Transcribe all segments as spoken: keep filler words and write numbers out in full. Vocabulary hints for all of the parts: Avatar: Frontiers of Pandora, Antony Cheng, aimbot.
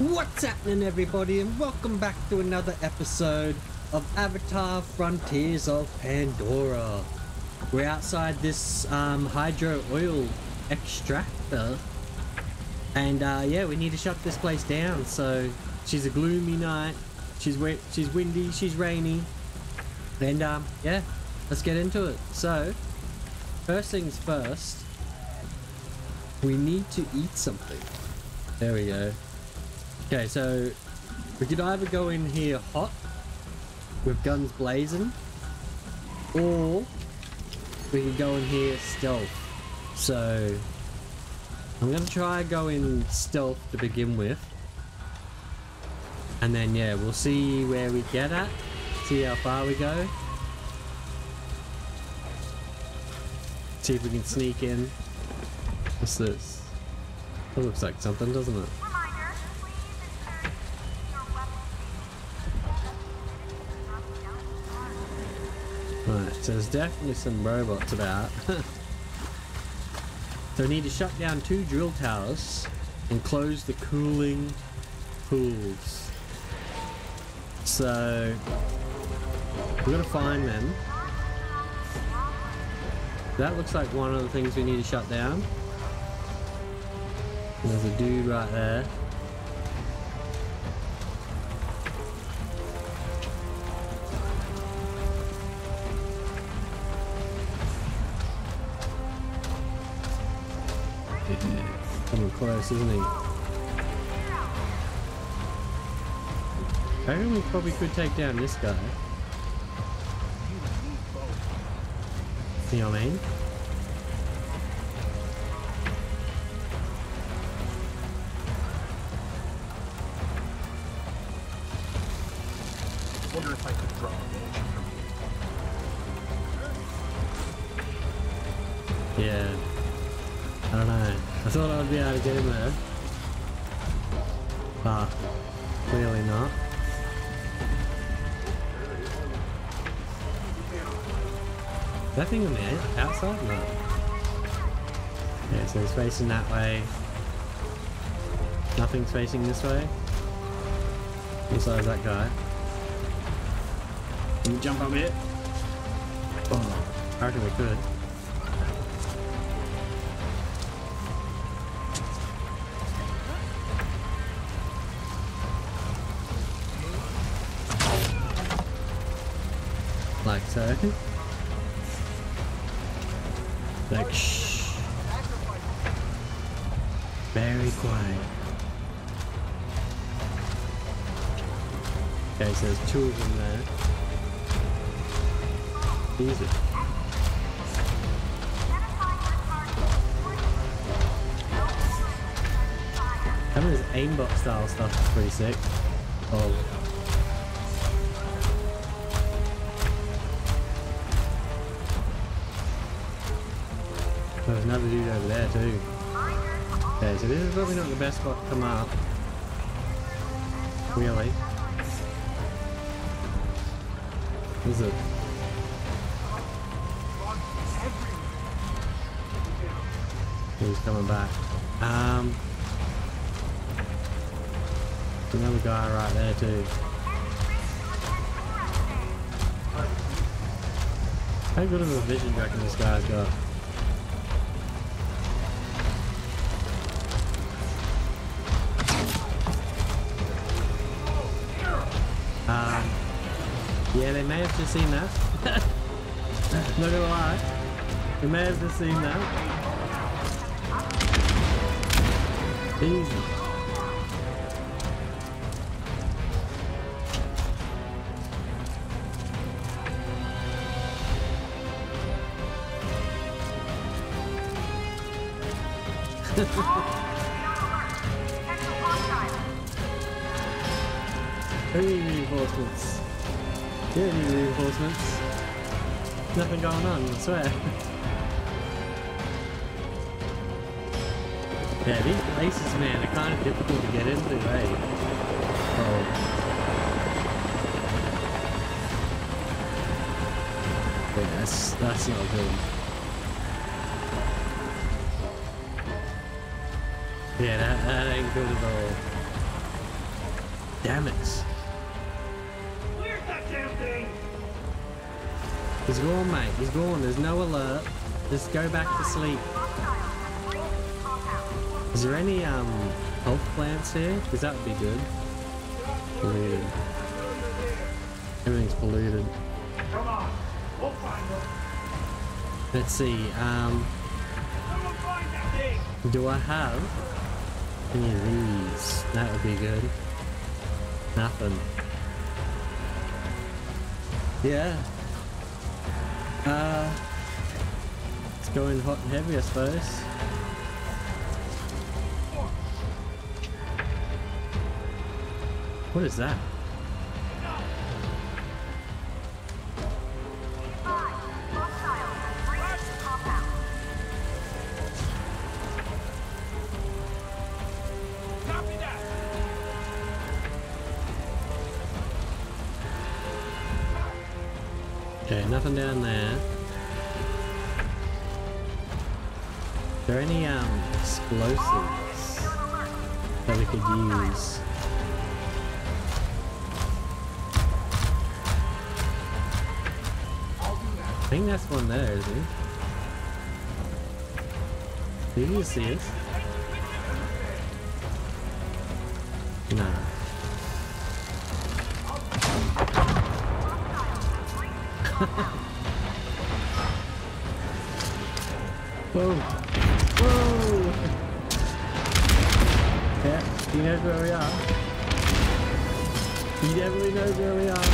What's happening, everybody, and welcome back to another episode of Avatar: Frontiers of Pandora. We're outside this um, hydro oil extractor, and uh, yeah, we need to shut this place down. So she's a gloomy night. She's she's windy. She's rainy, and um, yeah, let's get into it. So first things first, we need to eat something. There we go. Okay, so we could either go in here hot with guns blazing, or we could go in here stealth. So I'm gonna try going stealth to begin with, and then yeah, we'll see where we get at, see how far we go, see if we can sneak in. What's this? That looks like something, doesn't it? Right, so there's definitely some robots about. So we need to shut down two drill towers and close the cooling pools. So we're gonna find them. That looks like one of the things we need to shut down. There's a dude right there. Coming close, isn't he? I reckon we probably could take down this guy. You know what I mean? I wonder if I could drop a bit. Yeah. I don't know. I thought I would be able to get him there, but clearly not. Is that thing on the outside? No. Yeah, so he's facing that way. Nothing's facing this way. Besides that guy. Can you jump up here? Oh, I reckon we could. Like so. Like shh. Very quiet. Okay, so there's two of them there. Easy. Some of this aimbot style stuff is pretty sick. Oh. There's another dude over there too. Okay, so this is probably not the best spot to come up. Really. Is it? He's coming back. Um, another guy right there too. How good of a vision do you reckon this guy's got? Yeah, they may have just seen that. Not gonna lie. They may have just seen that. Easy. Who need reinforcements? You don't need reinforcements. Nothing going on, I swear. Yeah, these places, man, are kind of difficult to get into, eh? Oh. Yeah, that's, that's not good. Yeah, that, that ain't good at all. Damn it. Where's that damn thing? He's gone, mate. He's gone. There's no alert. Just go back to sleep. Is there any um health plants here? Because that would be good. Polluted. Everything's polluted. Come on. We'll find them. Let's see. Um, do I have any of these? That would be good. Nothing. Yeah. Uh, it's going hot and heavy, I suppose. What is that? Okay, nothing down there. Are there any um, explosives that we could use? I think that's one there, isn't it? Do you see it? No. Whoa! Whoa! Yeah, he knows where we are. He definitely knows where we are.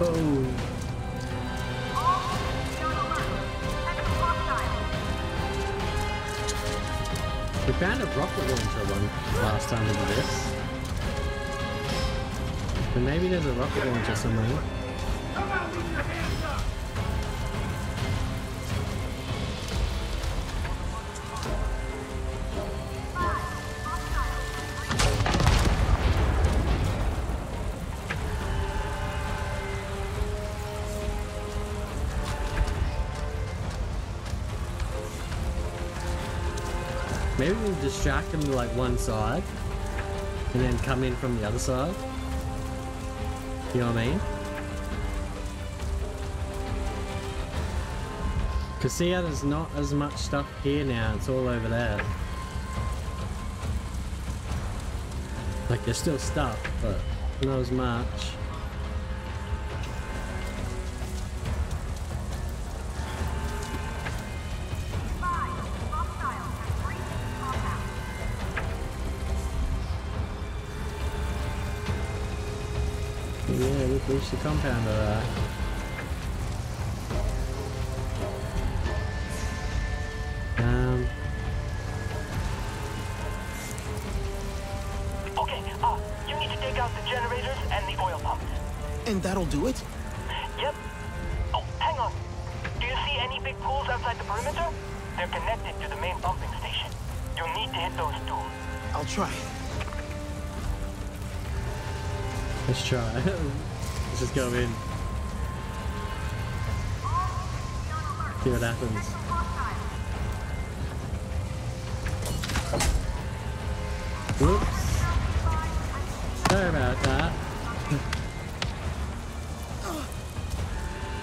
Whoa! We found a rocket launcher one last time we did this. But maybe there's a rocket launcher somewhere. Come out with your hands up! Maybe we'll distract them to like one side and then come in from the other side. You know what I mean? Because see how there's not as much stuff here now, it's all over there. Like there's still stuff, but not as much. Yeah, we've reached the compound, alright. Um. Okay, uh, you need to take out the generators and the oil pumps. And that'll do it? Yep. Oh, hang on. Do you see any big pools outside the perimeter? They're connected to the main pumping station. You need to hit those two. I'll try. Let's try. Let's just go in. See what happens. Whoops. Sorry about that.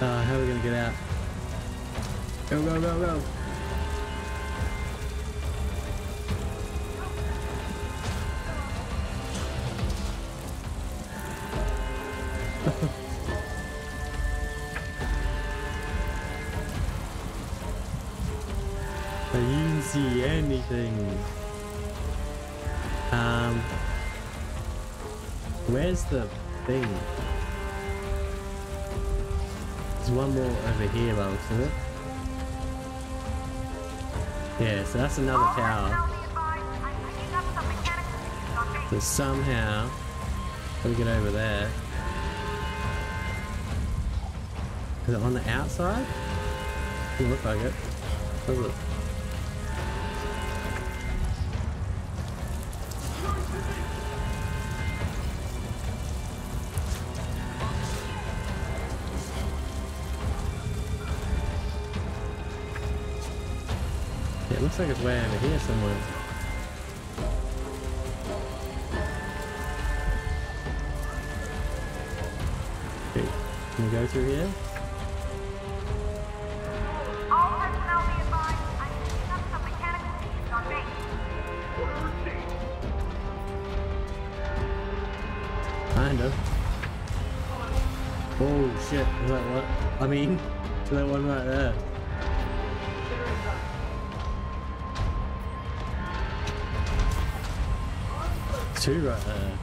Uh, how are we gonna get out? Go, go, go, go. I didn't see anything. Um, where's the thing? There's one more over here, by the looks of it. Yeah, so that's another tower. So somehow, we get over there. Is it on the outside? Doesn't look like it. Does it? It looks like it's way over here somewhere. Can we go through here? All personnel be advised, I'm picking up some mechanical needs on base. Order received. Kind of. Oh shit, is that what? I mean, is that one right there? Two right there.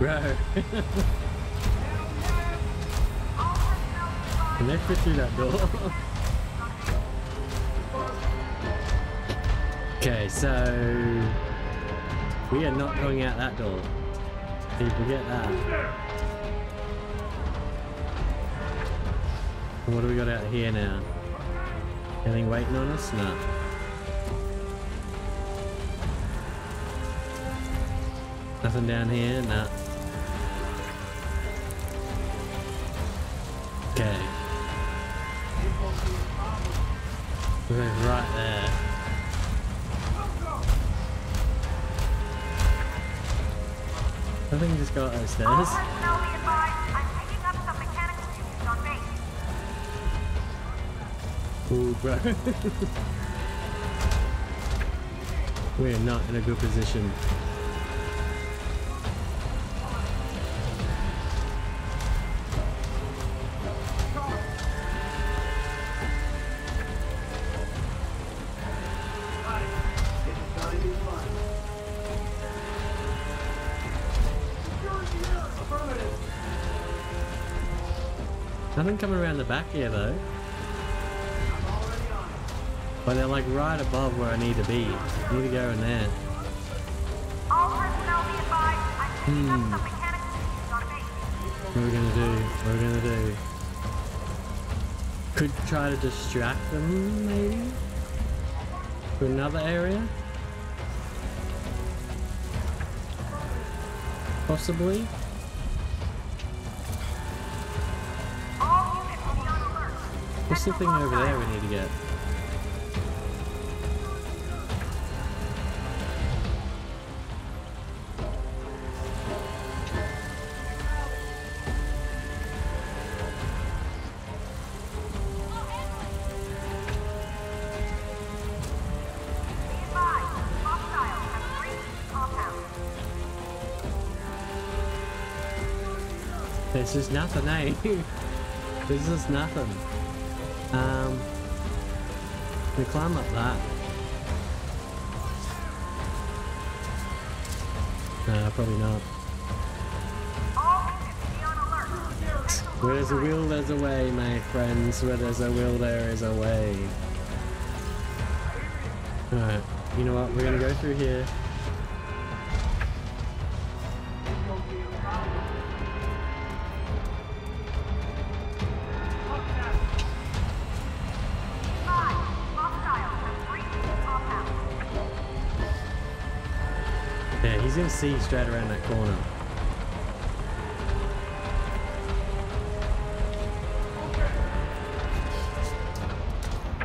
Right. Connect it through that door. Okay, so we are not going out that door. Did we get that? And what do we got out here now? Anything waiting on us? No. Nothing down here? No. Okay. We're right there. I think we just got upstairs. All personnel be advised, I'm picking up some mechanical issues on base. Ooh, bro. We're not in a good position. Nothing coming around the back here though. But they're like right above where I need to be. I need to go in there. All personnel be advised, I'm picking up some mechanical issues on base. What are we gonna do? What are we gonna do? Could try to distract them maybe? To another area? Possibly? What's the thing over there we need to get? This is nothing, eh? This is nothing. Um, we climb up that. Nah, probably not. Where there's a will, there's a way, my friends. Where there's a will, there is a way. Alright, you know what? We're gonna go through here. He's gonna see straight around that corner.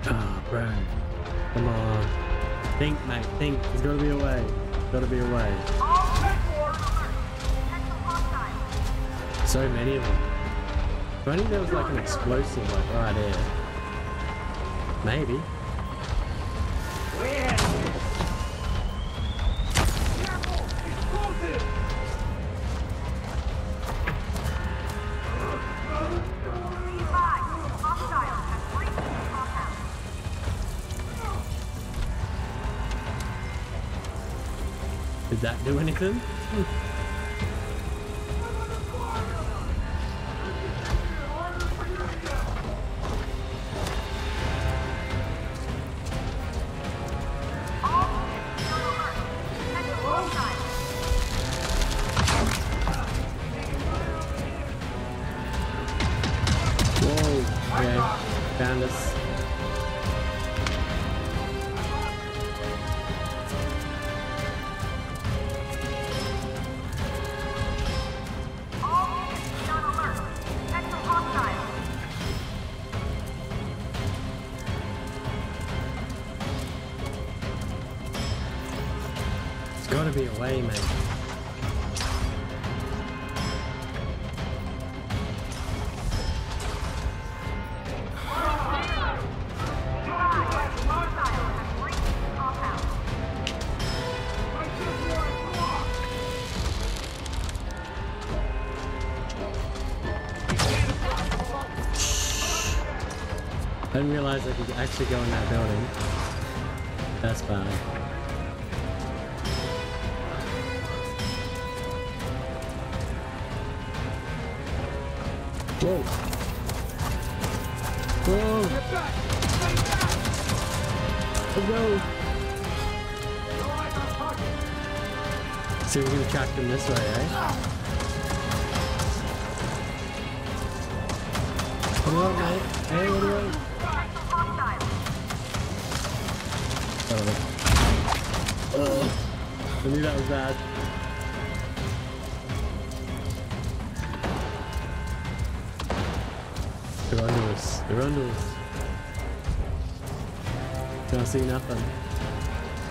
Ah, oh, bro. Come on. Think, mate, think. There's gotta be a way. Gotta be a way. So many of them. If only there was like an explosive like right here. Maybe. Did that do anything? Whoa, yeah, found us. gotta be a way, mate. I didn't realize I could actually go in that building. That's bad. Whoa! Whoa! Get back! Get back! Oh no! So we're gonna track them this way, right? Ah. Come on, mate. Hey, what do I? Oh, I knew that was bad. They're under us. They're under us. Don't see nothing.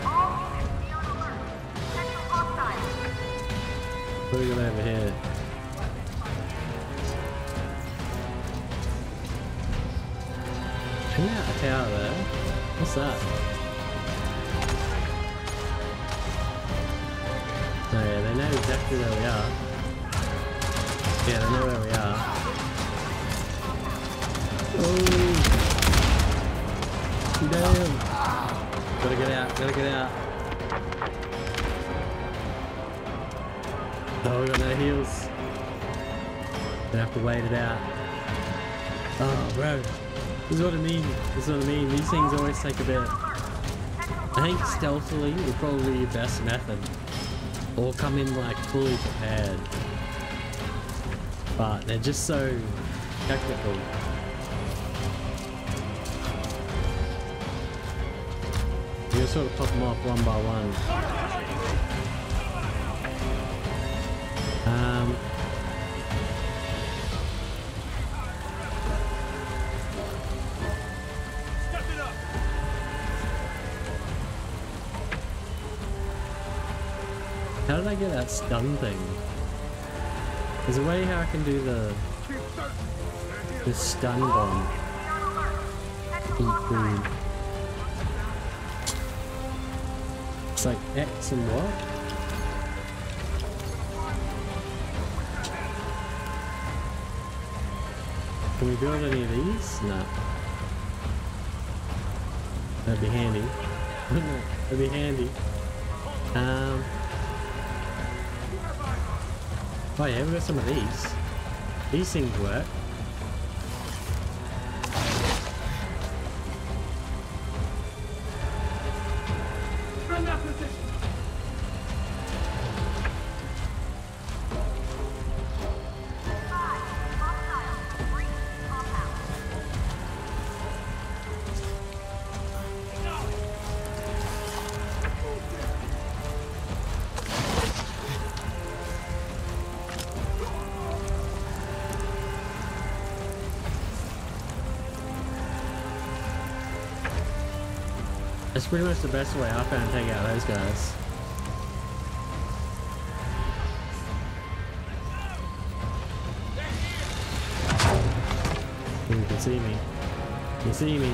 All units be on alert. Potential hostile. What are you gonna have here? Can you have a tower there? What's that? Oh yeah, they know exactly where we are. Yeah, they know where we are. Oh! Damn! Gotta get out, gotta get out. Oh, we got no heals. Gonna have to wait it out. Oh, bro. This is what I mean. This is what I mean. These things always take a bit. I think stealthily will probably be your best method. Or come in like fully prepared. But they're just so technical. You can sort of pop them off one by one. Um, How did I get that stun thing? There's a way how I can do the the stun bomb. Eat It's like X and what? Can we build any of these? No. That'd be handy. That'd be handy. Um. Oh yeah, we've got some of these. These things work. From that position. That's pretty much the best way I found to take out those guys. Ooh, you can see me. You can see me.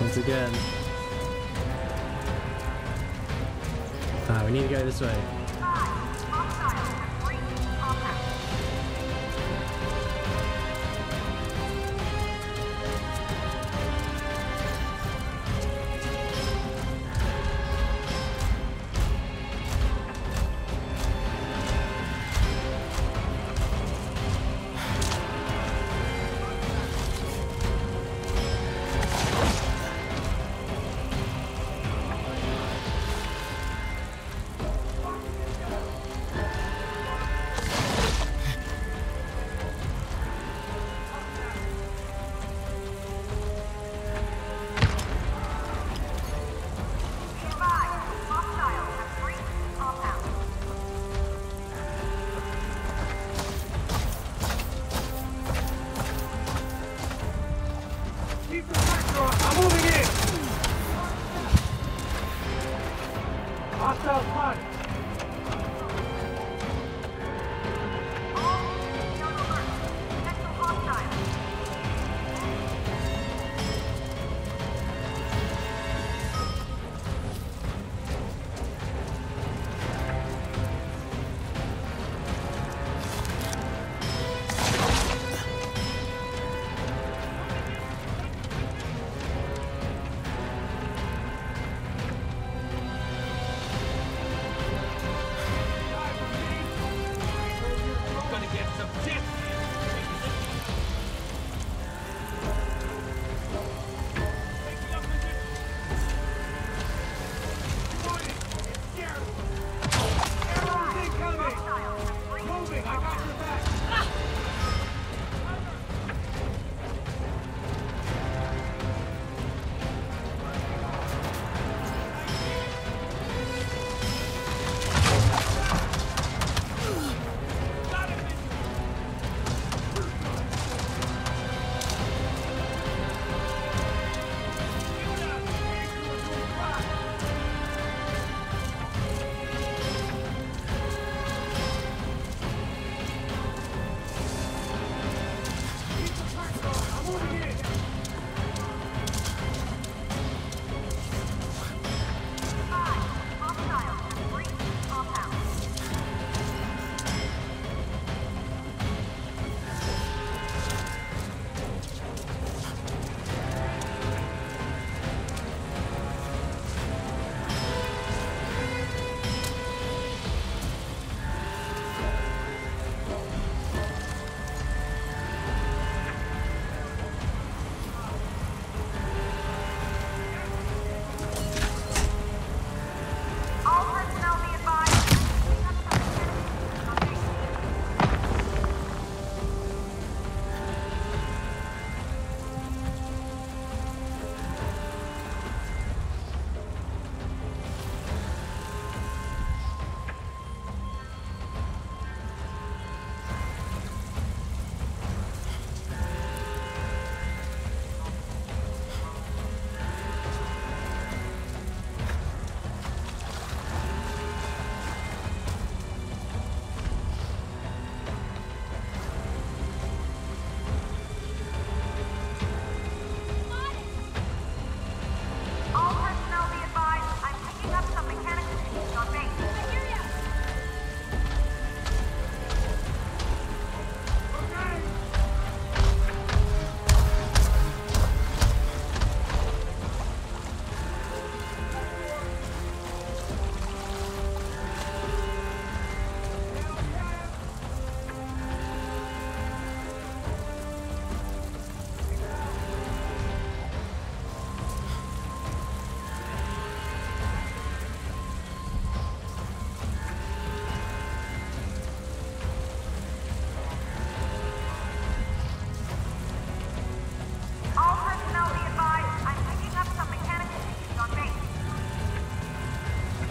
Once again. Ah, we need to go this way. Hostile spotted. All enemies on alert. Potential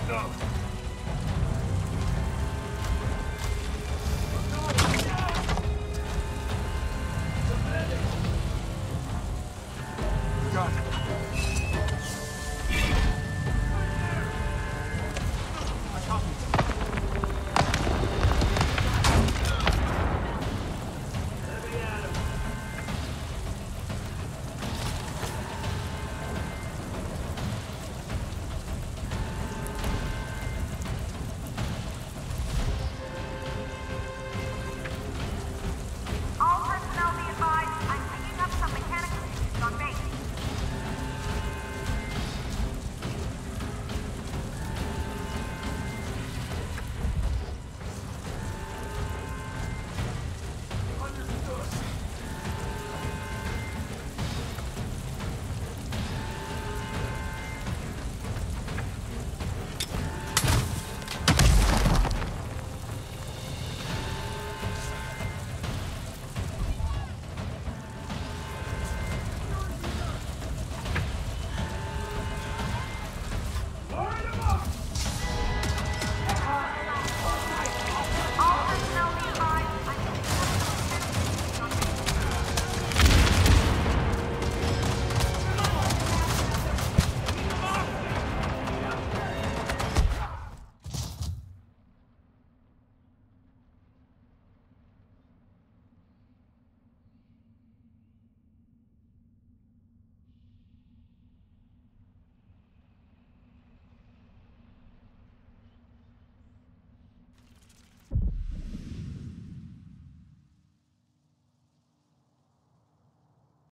Go!